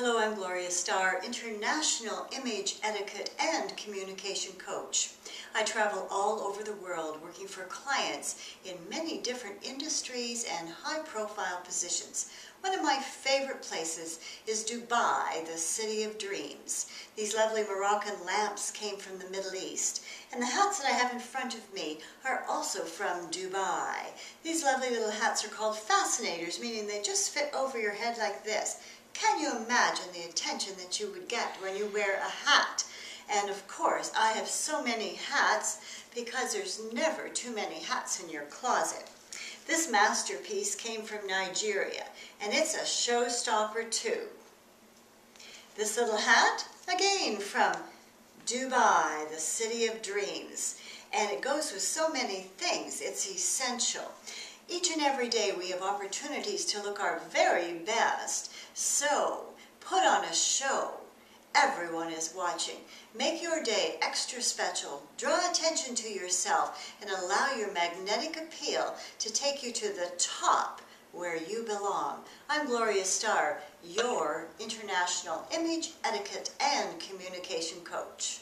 Hello, I'm Gloria Starr, International Image Etiquette and Communication Coach. I travel all over the world working for clients in many different industries and high-profile positions. One of my favorite places is Dubai, the city of dreams. These lovely Moroccan lamps came from the Middle East, and the hats that I have in front of me are also from Dubai. These lovely little hats are called fascinators, meaning they just fit over your head like this. Can you imagine the attention that you would get when you wear a hat? And of course, I have so many hats because there's never too many hats in your closet. This masterpiece came from Nigeria, and it's a showstopper too. This little hat, again from Dubai, the city of dreams, and it goes with so many things, it's essential. Each and every day we have opportunities to look our very best, so put on a show. Everyone is watching. Make your day extra special. Draw attention to yourself and allow your magnetic appeal to take you to the top where you belong. I'm Gloria Starr, your International Image, Etiquette, and Communication Coach.